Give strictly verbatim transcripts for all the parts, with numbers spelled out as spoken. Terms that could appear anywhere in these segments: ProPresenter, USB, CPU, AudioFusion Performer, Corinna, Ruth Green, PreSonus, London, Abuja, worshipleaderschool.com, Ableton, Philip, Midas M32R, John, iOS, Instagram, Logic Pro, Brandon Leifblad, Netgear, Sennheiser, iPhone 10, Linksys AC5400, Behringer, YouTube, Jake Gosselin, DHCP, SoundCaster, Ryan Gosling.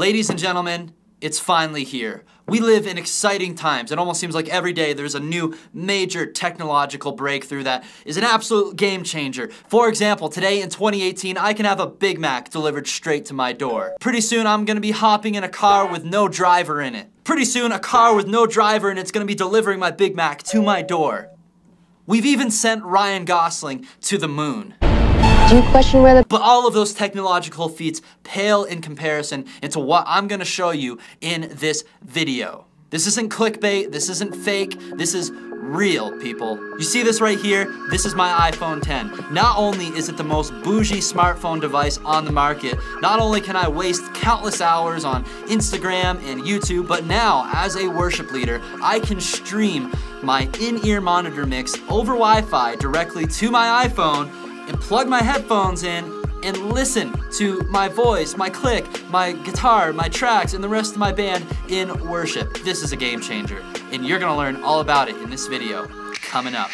Ladies and gentlemen, it's finally here. We live in exciting times. It almost seems like every day there's a new major technological breakthrough that is an absolute game changer. For example, today in twenty eighteen, I can have a Big Mac delivered straight to my door. Pretty soon, I'm gonna be hopping in a car with no driver in it. Pretty soon, a car with no driver and it's gonna be delivering my Big Mac to my door. We've even sent Ryan Gosling to the moon. Do you question where the- But all of those technological feats pale in comparison into what I'm gonna show you in this video. This isn't clickbait, this isn't fake, this is real, people. You see this right here? This is my iPhone ten. Not only is it the most bougie smartphone device on the market, not only can I waste countless hours on Instagram and YouTube, but now, as a worship leader, I can stream my in-ear monitor mix over Wi-Fi directly to my iPhone and plug my headphones in and listen to my voice, my click, my guitar, my tracks, and the rest of my band in worship. This is a game changer, and you're gonna learn all about it in this video coming up.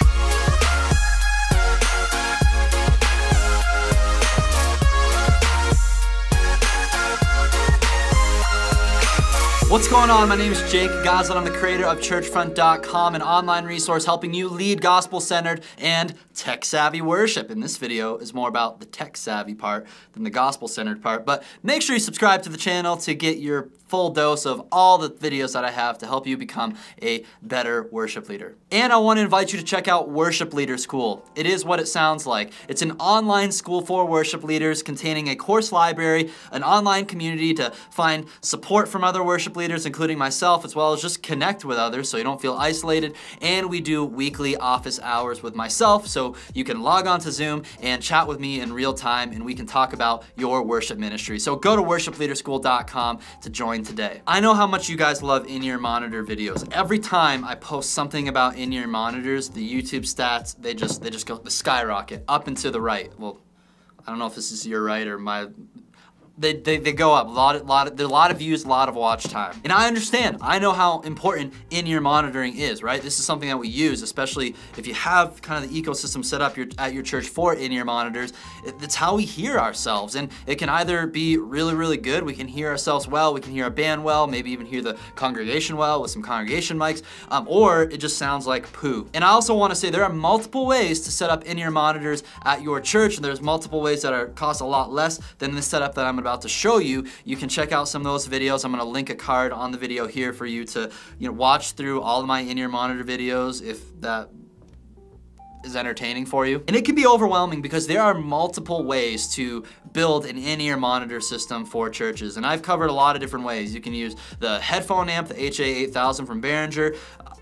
What's going on? My name is Jake Gosselin. I'm the creator of church front dot com, an online resource helping you lead gospel-centered and tech-savvy worship. And this video is more about the tech-savvy part than the gospel-centered part, but make sure you subscribe to the channel to get your full dose of all the videos that I have to help you become a better worship leader. And I want to invite you to check out Worship Leader School. It is what it sounds like. It's an online school for worship leaders containing a course library, an online community to find support from other worship leaders, including myself, as well as just connect with others so you don't feel isolated. And we do weekly office hours with myself, so you can log on to Zoom and chat with me in real time, and we can talk about your worship ministry. So go to worship leader school dot com to join today. I know how much you guys love in-ear monitor videos. Every time I post something about in-ear monitors, the YouTube stats, they just they just go the skyrocket up and to the right. Well, I don't know if this is your right or my. They, they, they go up, a lot, lot of, a lot of views, a lot of watch time. And I understand, I know how important in-ear monitoring is, right? This is something that we use, especially if you have kind of the ecosystem set up your, at your church for in-ear monitors. It, it's how we hear ourselves. And it can either be really, really good, we can hear ourselves well, we can hear our band well, maybe even hear the congregation well with some congregation mics, um, or it just sounds like poo. And I also wanna say there are multiple ways to set up in-ear monitors at your church, and there's multiple ways that are cost a lot less than this setup that I'm about to show you. You can check out some of those videos. I'm gonna link a card on the video here for you to, you know, watch through all of my in-ear monitor videos if that is entertaining for you. And it can be overwhelming because there are multiple ways to build an in-ear monitor system for churches. And I've covered a lot of different ways. You can use the headphone amp, the H A eight thousand from Behringer.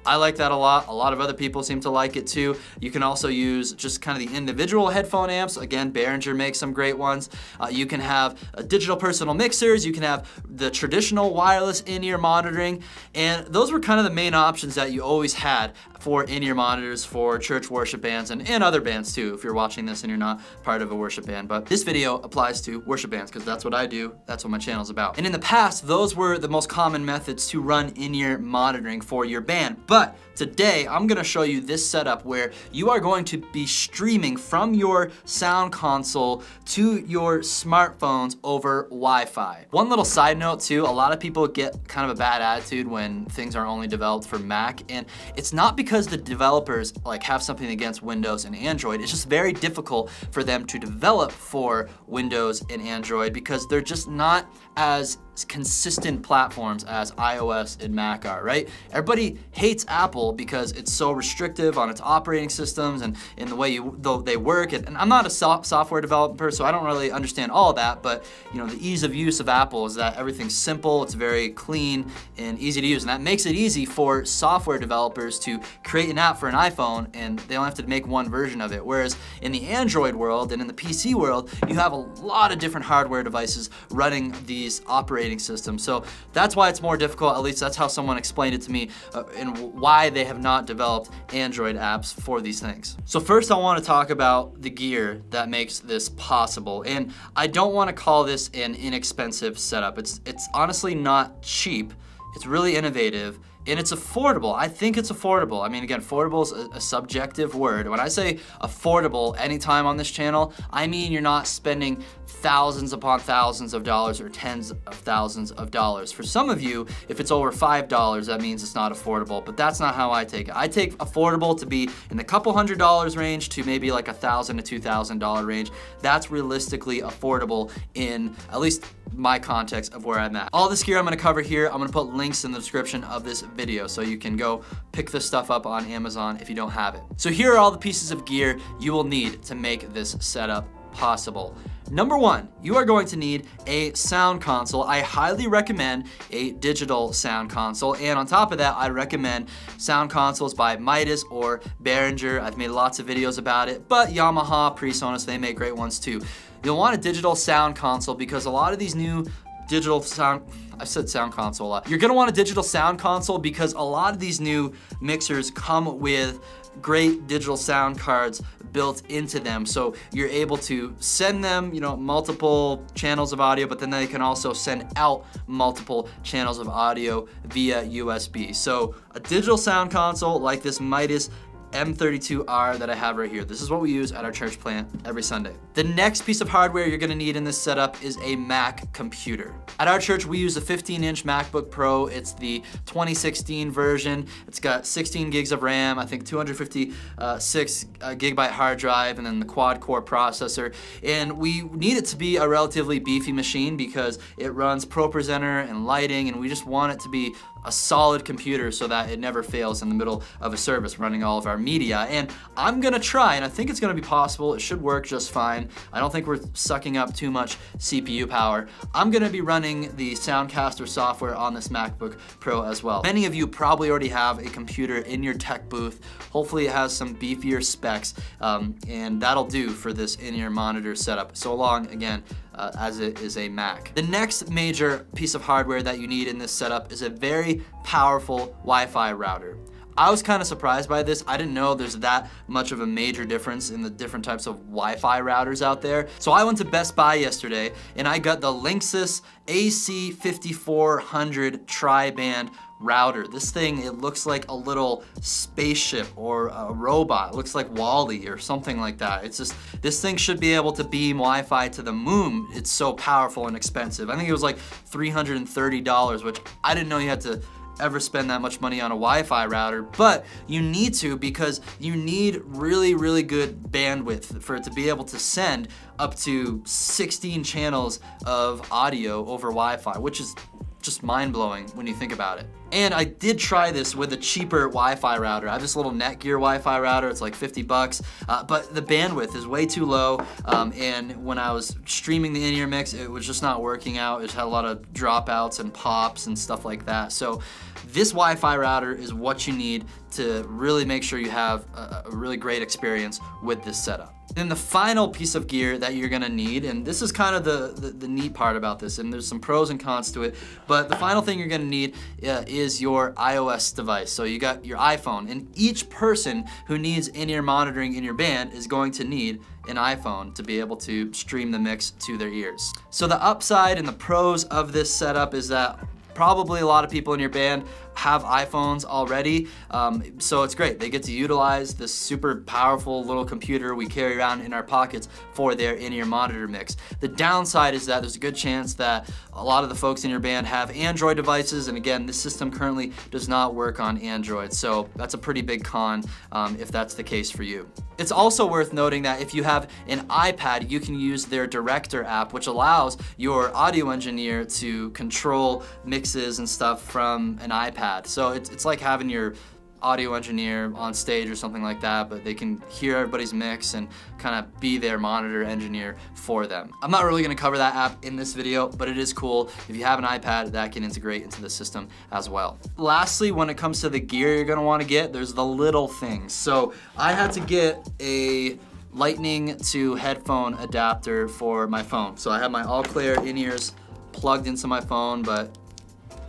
I like that a lot. A lot of other people seem to like it too. You can also use just kind of the individual headphone amps. Again, Behringer makes some great ones. Uh, you can have uh, digital personal mixers. You can have the traditional wireless in-ear monitoring. And those were kind of the main options that you always had for in-ear monitors for church worship bands and, and other bands too, if you're watching this and you're not part of a worship band. But this video applies to worship bands because that's what I do. That's what my channel's about. And in the past, those were the most common methods to run in-ear monitoring for your band. But But today, I'm gonna show you this setup where you are going to be streaming from your sound console to your smartphones over Wi-Fi. One little side note too, a lot of people get kind of a bad attitude when things are only developed for Mac, and it's not because the developers like have something against Windows and Android, it's just very difficult for them to develop for Windows and Android because they're just not as consistent platforms as iOS and Mac are, right? Everybody hates Apple because it's so restrictive on its operating systems and in the way you, though they work. And I'm not a soft software developer, so I don't really understand all of that, but you know, the ease of use of Apple is that everything's simple, it's very clean and easy to use, and that makes it easy for software developers to create an app for an iPhone and they only have to make one version of it. Whereas in the Android world and in the P C world, you have a lot of different hardware devices running these operating system. So that's why it's more difficult, at least that's how someone explained it to me, uh, and why they have not developed Android apps for these things. So first I want to talk about the gear that makes this possible, and I don't want to call this an inexpensive setup. It's, it's honestly not cheap, it's really innovative, and it's affordable. I think it's affordable. I mean, again, affordable is a, a subjective word. When I say affordable anytime on this channel, I mean you're not spending thousands upon thousands of dollars or tens of thousands of dollars. For some of you, if it's over five dollars, that means it's not affordable, but that's not how I take it. I take affordable to be in the couple hundred dollars range to maybe like a thousand to two thousand dollar range. That's realistically affordable in at least my context of where I'm at. All this gear I'm gonna cover here, I'm gonna put links in the description of this video so you can go pick this stuff up on Amazon if you don't have it. So here are all the pieces of gear you will need to make this setup possible. Number one, you are going to need a sound console. I highly recommend a digital sound console, and on top of that, I recommend sound consoles by Midas or Behringer. I've made lots of videos about it, but Yamaha, PreSonus, they make great ones too. You'll want a digital sound console because a lot of these new digital sound, I said sound console a lot. You're gonna want a digital sound console because a lot of these new mixers come with great digital sound cards built into them, so you're able to send them, you know, multiple channels of audio, but then they can also send out multiple channels of audio via U S B. So a digital sound console like this Midas M thirty-two R that I have right here. This is what we use at our church plant every Sunday. The next piece of hardware you're gonna need in this setup is a Mac computer. At our church, we use a fifteen inch MacBook Pro. It's the twenty sixteen version. It's got sixteen gigs of RAM, I think two hundred fifty-six uh, gigabyte hard drive, and then the quad core processor. And we need it to be a relatively beefy machine because it runs ProPresenter and lighting, and we just want it to be a solid computer so that it never fails in the middle of a service running all of our media. And I'm gonna try, and I think it's gonna be possible. It should work just fine. I don't think we're sucking up too much C P U power. I'm gonna be running the SoundCaster software on this MacBook Pro as well. Many of you probably already have a computer in your tech booth. Hopefully it has some beefier specs, um, and that'll do for this in-ear monitor setup, so long, again, Uh, as it is a Mac. The next major piece of hardware that you need in this setup is a very powerful Wi-Fi router. I was kind of surprised by this. I didn't know there's that much of a major difference in the different types of Wi-Fi routers out there. So I went to Best Buy yesterday and I got the Linksys A C fifty-four hundred tri-band router. This thing, it looks like a little spaceship or a robot. It looks like Wall-E or something like that. It's just, this thing should be able to beam Wi-Fi to the moon. It's so powerful and expensive. I think it was like three hundred thirty dollars, which I didn't know you had to ever spend that much money on a Wi-Fi router, but you need to because you need really, really good bandwidth for it to be able to send up to sixteen channels of audio over Wi-Fi, which is just mind-blowing when you think about it. And I did try this with a cheaper Wi-Fi router. I have this little Netgear Wi-Fi router, it's like fifty bucks, uh, but the bandwidth is way too low, um, and when I was streaming the in-ear mix, it was just not working out. It had a lot of dropouts and pops and stuff like that. So this Wi-Fi router is what you need to really make sure you have a, a really great experience with this setup. Then the final piece of gear that you're gonna need, and this is kind of the, the, the neat part about this, and there's some pros and cons to it, but the final thing you're gonna need uh, is is your iOS device. So you got your iPhone, and each person who needs in-ear monitoring in your band is going to need an iPhone to be able to stream the mix to their ears. So the upside and the pros of this setup is that probably a lot of people in your band have iPhones already, um, so it's great. They get to utilize this super powerful little computer we carry around in our pockets for their in-ear monitor mix. The downside is that there's a good chance that a lot of the folks in your band have Android devices, and again, this system currently does not work on Android, so that's a pretty big con um, if that's the case for you. It's also worth noting that if you have an iPad, you can use their Director app, which allows your audio engineer to control mixes and stuff from an iPad. So it's, it's like having your audio engineer on stage or something like that, but they can hear everybody's mix and kind of be their monitor engineer for them. I'm not really gonna cover that app in this video, but it is cool. If you have an iPad, that can integrate into the system as well. Lastly, when it comes to the gear you're gonna wanna get, there's the little things. So I had to get a lightning to headphone adapter for my phone. So I have my all clear in-ears plugged into my phone, but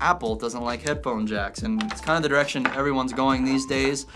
Apple doesn't like headphone jacks, and it's kind of the direction everyone's going these days.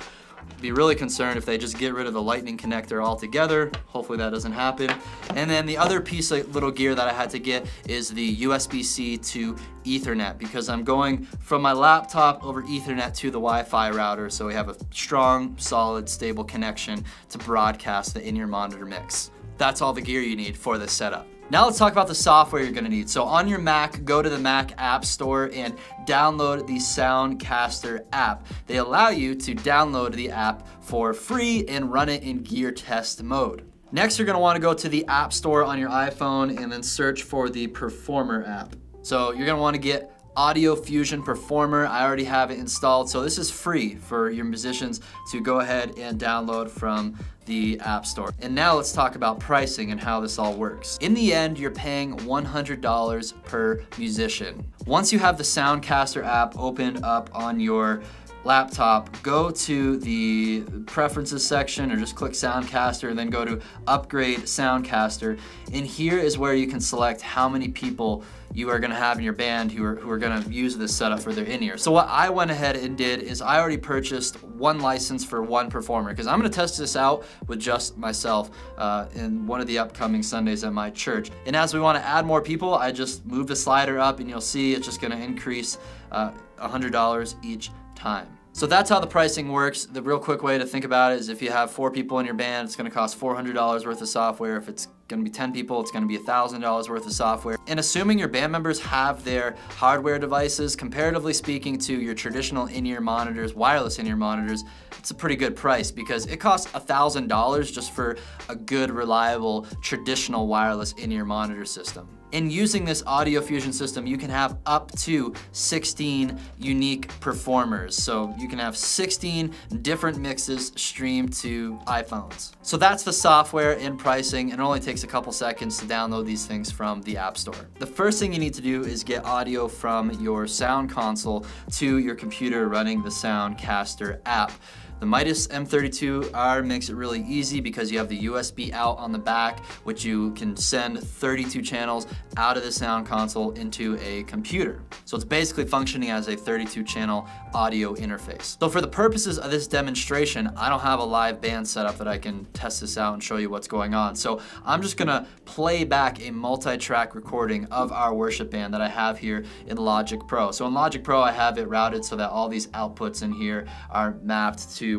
be really concerned if they just get rid of the lightning connector altogether. Hopefully that doesn't happen. And then the other piece of little gear that I had to get is the U S B C to Ethernet, because I'm going from my laptop over Ethernet to the Wi-Fi router, so we have a strong, solid, stable connection to broadcast the in-ear monitor mix. That's all the gear you need for this setup. Now let's talk about the software you're gonna need. So on your Mac, go to the Mac App Store and download the SoundCaster app. They allow you to download the app for free and run it in gear test mode. Next, you're gonna wanna go to the App Store on your iPhone and then search for the Performer app. So you're gonna wanna get AudioFusion Performer. I already have it installed, so this is free for your musicians to go ahead and download from the App Store. And now let's talk about pricing and how this all works. In the end, you're paying one hundred dollars per musician. Once you have the SoundCaster app opened up on your laptop, go to the preferences section or just click SoundCaster and then go to upgrade SoundCaster, and here is where you can select how many people you are going to have in your band who are, who are going to use this setup for their in-ear. So what I went ahead and did is I already purchased one license for one performer, because I'm going to test this out with just myself uh, in one of the upcoming Sundays at my church. And as we want to add more people, I just move the slider up and you'll see it's just going to increase uh, one hundred dollars each time. So that's how the pricing works. The real quick way to think about it is if you have four people in your band, it's gonna cost four hundred dollars worth of software. If it's gonna be ten people, it's gonna be one thousand dollars worth of software. And assuming your band members have their hardware devices, comparatively speaking to your traditional in-ear monitors, wireless in-ear monitors, it's a pretty good price, because it costs one thousand dollars just for a good, reliable, traditional wireless in-ear monitor system. In using this AudioFusion system, you can have up to sixteen unique performers. So you can have sixteen different mixes streamed to iPhones. So that's the software and pricing, and it only takes a couple seconds to download these things from the App Store. The first thing you need to do is get audio from your sound console to your computer running the SoundCaster app. The Midas M thirty-two R makes it really easy because you have the U S B out on the back, which you can send thirty-two channels out of the sound console into a computer. So it's basically functioning as a thirty-two channel audio interface. So for the purposes of this demonstration, I don't have a live band setup that I can test this out and show you what's going on. So I'm just gonna play back a multi-track recording of our worship band that I have here in Logic Pro. So in Logic Pro, I have it routed so that all these outputs in here are mapped to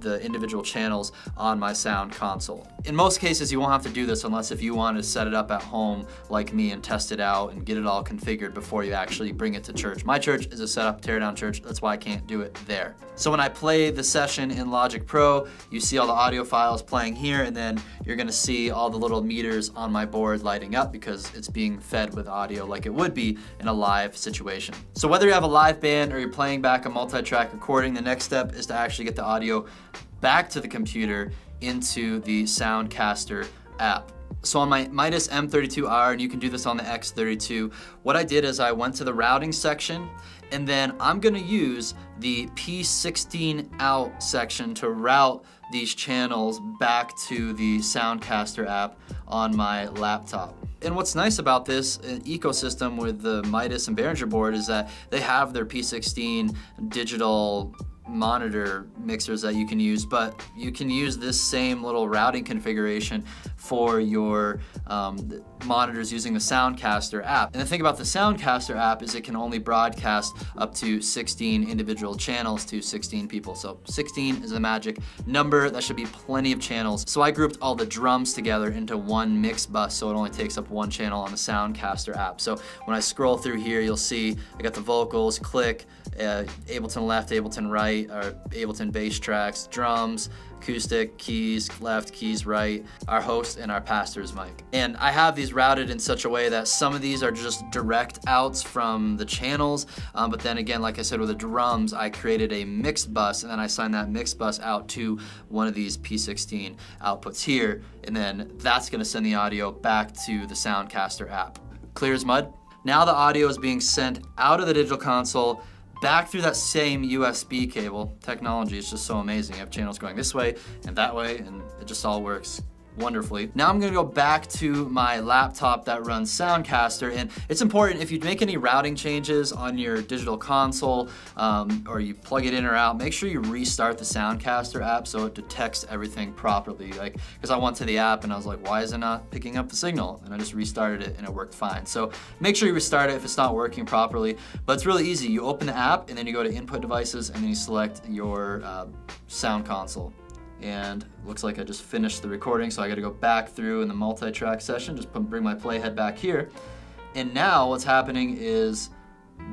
the individual channels on my sound console. In most cases, you won't have to do this unless if you want to set it up at home like me and test it out and get it all configured before you actually bring it to church. My church is a setup teardown church, that's why I can't do it there. So when I play the session in Logic Pro, you see all the audio files playing here, and then you're gonna see all the little meters on my board lighting up because it's being fed with audio like it would be in a live situation. So whether you have a live band or you're playing back a multi-track recording, the next step is to actually get the audio back to the computer into the SoundCaster app. So on my Midas M thirty-two R, and you can do this on the X thirty-two, what I did is I went to the routing section, and then I'm gonna use the P sixteen out section to route these channels back to the SoundCaster app on my laptop. And what's nice about this ecosystem with the Midas and Behringer board is that they have their P sixteen digital monitor mixers that you can use, but you can use this same little routing configuration for your um, monitors using the SoundCaster app. And the thing about the SoundCaster app is it can only broadcast up to sixteen individual channels to sixteen people. So sixteen is the magic number. That should be plenty of channels. So I grouped all the drums together into one mix bus, so it only takes up one channel on the SoundCaster app. So when I scroll through here, you'll see I got the vocals, click, uh, Ableton left, Ableton right, our Ableton bass tracks, drums, acoustic, keys, left, keys, right, our host, and our pastor's mic. And I have these routed in such a way that some of these are just direct outs from the channels, um, but then again, like I said, with the drums, I created a mix bus, and then I signed that mix bus out to one of these P sixteen outputs here, and then that's gonna send the audio back to the SoundCaster app. Clear as mud. Now the audio is being sent out of the digital console back through that same U S B cable. Technology is just so amazing. You have channels going this way and that way, and it just all works wonderfully. Now I'm gonna go back to my laptop that runs SoundCaster, and it's important if you make any routing changes on your digital console um, or you plug it in or out, make sure you restart the SoundCaster app so it detects everything properly. Like, because I went to the app and I was like, why is it not picking up the signal? And I just restarted it and it worked fine. So make sure you restart it if it's not working properly, but it's really easy. You open the app and then you go to input devices and then you select your uh, sound console. And it looks like I just finished the recording, so I gotta go back through in the multi-track session, just put, bring my playhead back here. And now what's happening is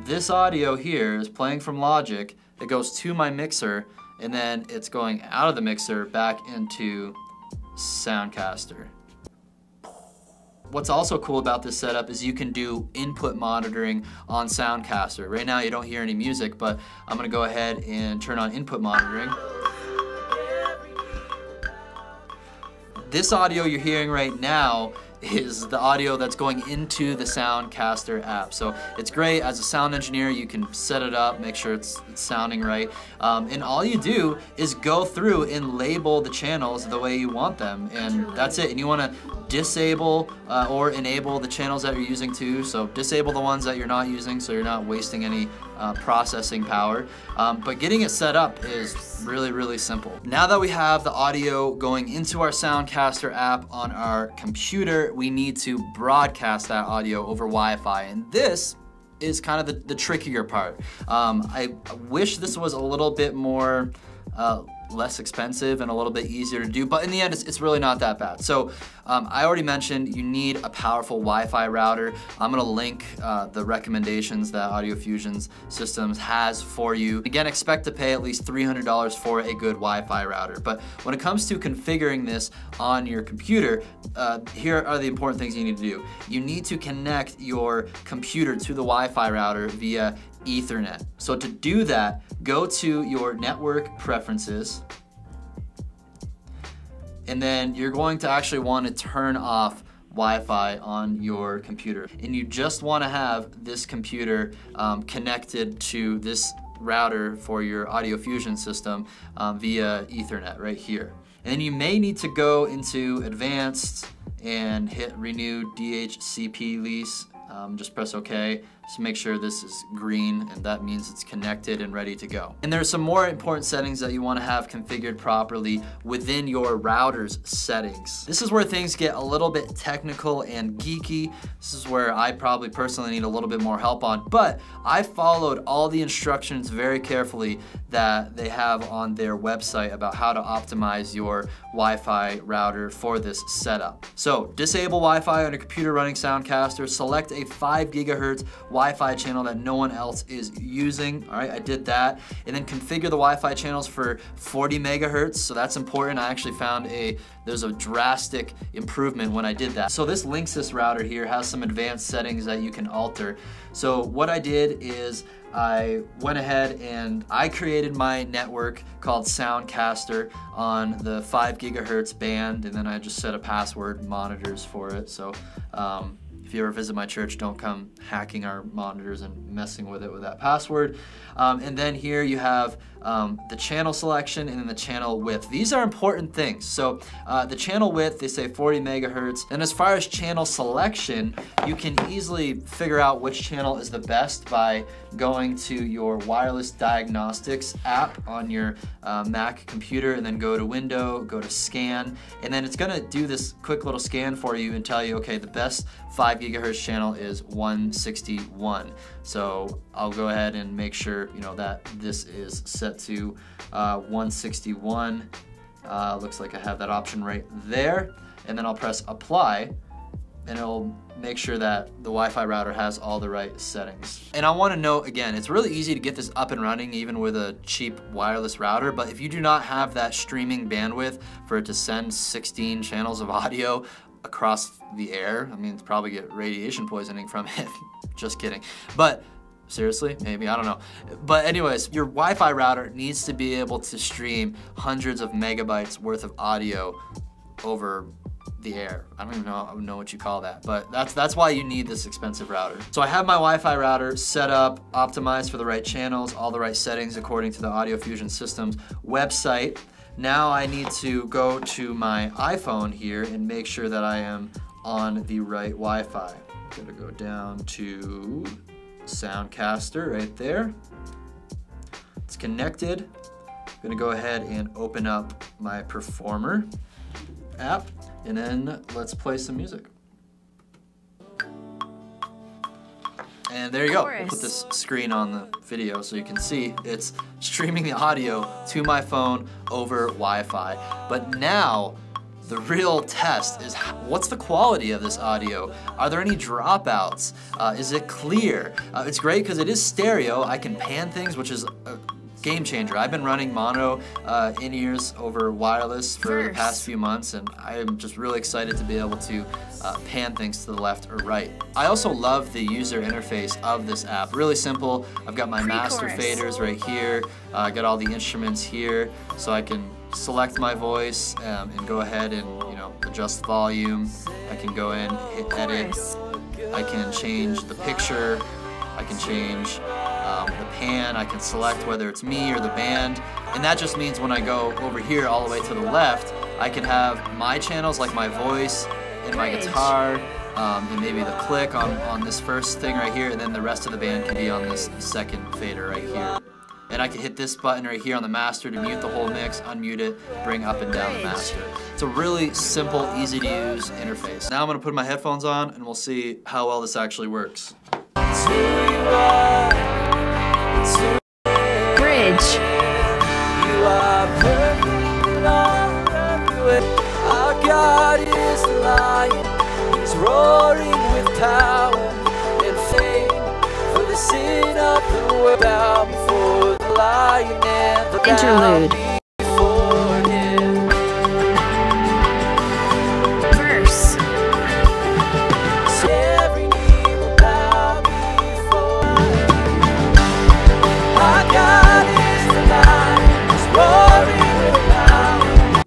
this audio here is playing from Logic, it goes to my mixer, and then it's going out of the mixer back into SoundCaster. What's also cool about this setup is you can do input monitoring on SoundCaster. Right now you don't hear any music, but I'm gonna go ahead and turn on input monitoring. This audio you're hearing right now is the audio that's going into the SoundCaster app. So it's great. As a sound engineer, you can set it up, make sure it's, it's sounding right. Um, and all you do is go through and label the channels the way you want them. And that's it. And you want to disable uh, or enable the channels that you're using too. So disable the ones that you're not using so you're not wasting any uh, processing power. Um, but getting it set up is really, really simple. Now that we have the audio going into our SoundCaster app on our computer, we need to broadcast that audio over Wi-Fi. And this is kind of the, the trickier part. Um, I wish this was a little bit more uh, less expensive and a little bit easier to do, but in the end, it's, it's really not that bad. So um, I already mentioned you need a powerful Wi-Fi router. I'm gonna link uh, the recommendations that AudioFusion's systems has for you. Again, expect to pay at least three hundred dollars for a good Wi-Fi router. But when it comes to configuring this on your computer, uh, here are the important things you need to do. You need to connect your computer to the Wi-Fi router via Ethernet. So to do that, go to your network preferences, and then you're going to actually want to turn off Wi-Fi on your computer. And you just want to have this computer um, connected to this router for your AudioFusion system um, via Ethernet right here. And then you may need to go into advanced and hit renew D H C P lease. Um, just press OK. Just make sure this is green, and that means it's connected and ready to go. And there's some more important settings that you want to have configured properly within your router's settings. This is where things get a little bit technical and geeky. This is where I probably personally need a little bit more help on, but I followed all the instructions very carefully that they have on their website about how to optimize your Wi-Fi router for this setup. So disable Wi-Fi on your computer running SoundCaster, select a five gigahertz Wi-Fi channel that no one else is using. All right, I did that. And then configure the Wi-Fi channels for forty megahertz. So that's important. I actually found a, there's a drastic improvement when I did that. So this Linksys router here has some advanced settings that you can alter. So what I did is I went ahead and I created my network called SoundCaster on the five gigahertz band. And then I just set a password monitors for it. So, um, if you ever visit my church, don't come hacking our monitors and messing with it with that password. Um, and then here you have um, the channel selection and then the channel width. These are important things. So uh, the channel width, they say forty megahertz. And as far as channel selection, you can easily figure out which channel is the best by going to your wireless diagnostics app on your uh, Mac computer, and then go to window, go to scan, and then it's gonna do this quick little scan for you and tell you, okay, the best five gigahertz channel is one sixty-one. So I'll go ahead and make sure, you know, that this is set to uh, one sixty-one. Uh, looks like I have that option right there. And then I'll press apply, and it'll make sure that the Wi-Fi router has all the right settings. And I wanna note again, it's really easy to get this up and running even with a cheap wireless router, but if you do not have that streaming bandwidth for it to send sixteen channels of audio across the air, I mean, it's probably get radiation poisoning from it. Just kidding. But seriously, maybe, I don't know. But anyways, your Wi-Fi router needs to be able to stream hundreds of megabytes worth of audio over the air. I don't even know, I don't know what you call that, but that's that's why you need this expensive router. So I have my Wi-Fi router set up, optimized for the right channels, all the right settings according to the AudioFusion Systems website. Now I need to go to my iPhone here and make sure that I am on the right Wi-Fi. I'm gonna go down to SoundCaster right there. It's connected. I'm gonna go ahead and open up my Performer app, and then let's play some music. And there you go. We'll put this screen on the video so you can see it's streaming the audio to my phone over Wi-Fi. But now, the real test is, what's the quality of this audio? Are there any dropouts? Uh, is it clear? Uh, it's great because it is stereo. I can pan things, which is a game changer. I've been running mono uh, in-ears over wireless for First. the past few months, and I'm just really excited to be able to uh, pan things to the left or right. I also love the user interface of this app. Really simple. I've got my master faders right here. Uh, I got all the instruments here, so I can select my voice um, and go ahead and you know adjust the volume. I can go in, hit edit. I can change the picture. I can change um, the pan, I can select whether it's me or the band, and that just means when I go over here all the way to the left, I can have my channels like my voice and my guitar, um, and maybe the click on, on this first thing right here, and then the rest of the band can be on this second fader right here. And I can hit this button right here on the master to mute the whole mix, unmute it, bring up and down the master. It's a really simple, easy to use interface. Now I'm going to put my headphones on and we'll see how well this actually works. Bridge. You are perfect and I'm perfect. Our God is the lion. He's roaring with power and fame for the sin of the world. Bow before the lion and the Interlude. Bow before him. Verse.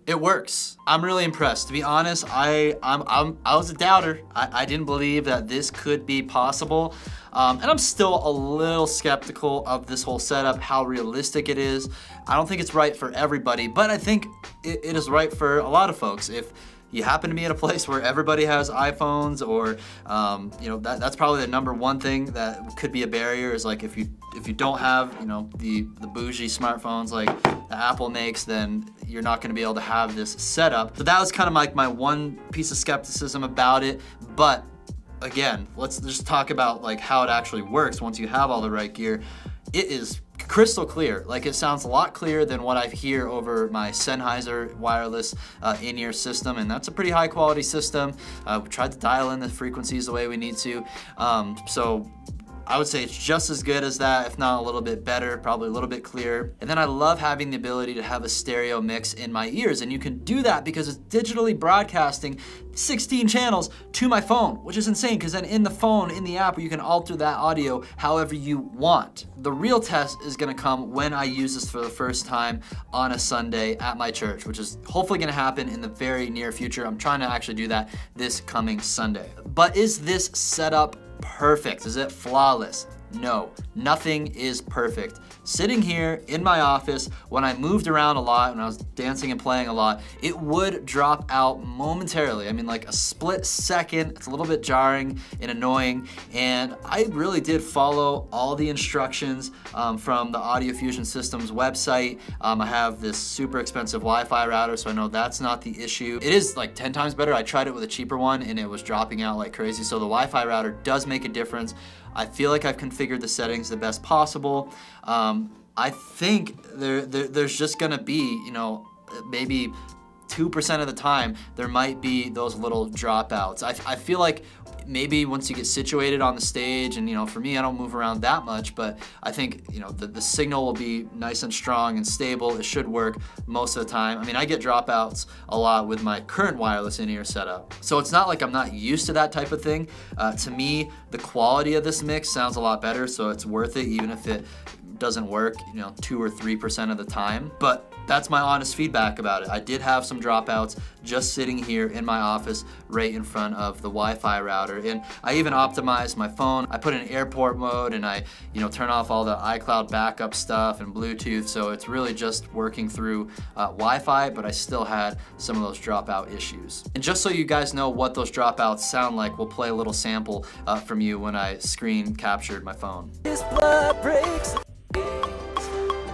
It works. I'm really impressed. To be honest, I I'm, I'm, I was a doubter. I, I didn't believe that this could be possible. Um, and I'm still a little skeptical of this whole setup, how realistic it is. I don't think it's right for everybody, but I think it, it is right for a lot of folks. If you happen to be in a place where everybody has iPhones, or um, you know that, that's probably the number one thing that could be a barrier, is like if you if you don't have you know the the bougie smartphones like the Apple makes, then you're not going to be able to have this setup. So that was kind of like my one piece of skepticism about it. But again, let's just talk about like how it actually works once you have all the right gear. It is crystal clear. Like, it sounds a lot clearer than what I hear over my Sennheiser wireless uh, in-ear system, and that's a pretty high quality system. Uh, we tried to dial in the frequencies the way we need to. Um, so I would say it's just as good as that, if not a little bit better, probably a little bit clearer. And then I love having the ability to have a stereo mix in my ears, and you can do that because it's digitally broadcasting sixteen channels to my phone, which is insane, because then in the phone, in the app, you can alter that audio however you want. The real test is gonna come when I use this for the first time on a Sunday at my church, which is hopefully gonna happen in the very near future. I'm trying to actually do that this coming Sunday. But is this setup perfect? Is it flawless? No, nothing is perfect. Sitting here in my office, when I moved around a lot, when I was dancing and playing a lot, it would drop out momentarily. I mean, like a split second. It's a little bit jarring and annoying. And I really did follow all the instructions um, from the AudioFusion Systems website. Um, I have this super expensive Wi-Fi router, so I know that's not the issue. It is like ten times better. I tried it with a cheaper one and it was dropping out like crazy. So the Wi-Fi router does make a difference. I feel like I've configured the settings the best possible. Um, I think there, there, there's just gonna be, you know, maybe two percent of the time, there might be those little dropouts. I, I feel like maybe once you get situated on the stage, and you know, for me, I don't move around that much, but I think you know the, the signal will be nice and strong and stable. It should work most of the time. I mean, I get dropouts a lot with my current wireless in-ear setup. So it's not like I'm not used to that type of thing. Uh, to me, the quality of this mix sounds a lot better, so it's worth it, even if it doesn't work, you know, two or three percent of the time. But that's my honest feedback about it. I did have some dropouts just sitting here in my office right in front of the Wi-Fi router. And I even optimized my phone. I put in airport mode and I, you know, turn off all the iCloud backup stuff and Bluetooth. So it's really just working through uh, Wi-Fi, but I still had some of those dropout issues. And just so you guys know what those dropouts sound like, we'll play a little sample uh, from you when I screen captured my phone. This blood breaks.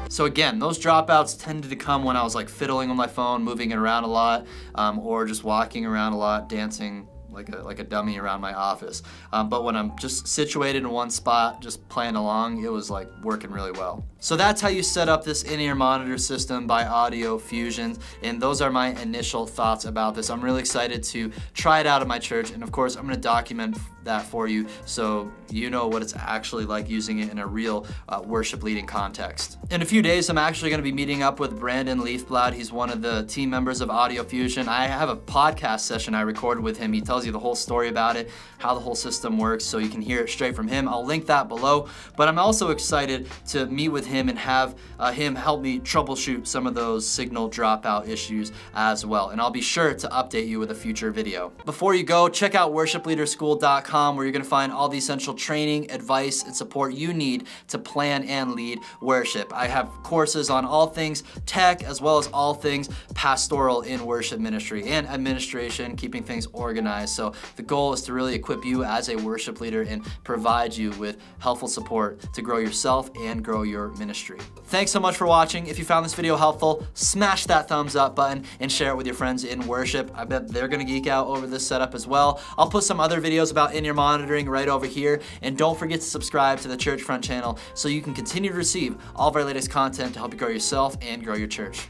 So again, those dropouts tended to come when I was like fiddling on my phone, moving it around a lot, um, or just walking around a lot, dancing like a, like a dummy around my office. Um, but when I'm just situated in one spot, just playing along, it was like working really well. So that's how you set up this in-ear monitor system by AudioFusion. And those are my initial thoughts about this. I'm really excited to try it out at my church. And of course, I'm gonna document that for you so you know what it's actually like using it in a real uh, worship leading context. In a few days, I'm actually gonna be meeting up with Brandon Leifblad. He's one of the team members of AudioFusion. I have a podcast session I recorded with him. He tells you the whole story about it, how the whole system works, so you can hear it straight from him. I'll link that below. But I'm also excited to meet with him Him and have uh, him help me troubleshoot some of those signal dropout issues as well. And I'll be sure to update you with a future video. Before you go, check out worship leader school dot com, where you're gonna find all the essential training, advice, and support you need to plan and lead worship. I have courses on all things tech, as well as all things pastoral in worship ministry and administration, keeping things organized. So the goal is to really equip you as a worship leader and provide you with helpful support to grow yourself and grow your ministry. Ministry. Thanks so much for watching. If you found this video helpful, smash that thumbs up button and share it with your friends in worship. I bet they're gonna geek out over this setup as well. I'll put some other videos about in-ear monitoring right over here. And don't forget to subscribe to the Church Front channel so you can continue to receive all of our latest content to help you grow yourself and grow your church.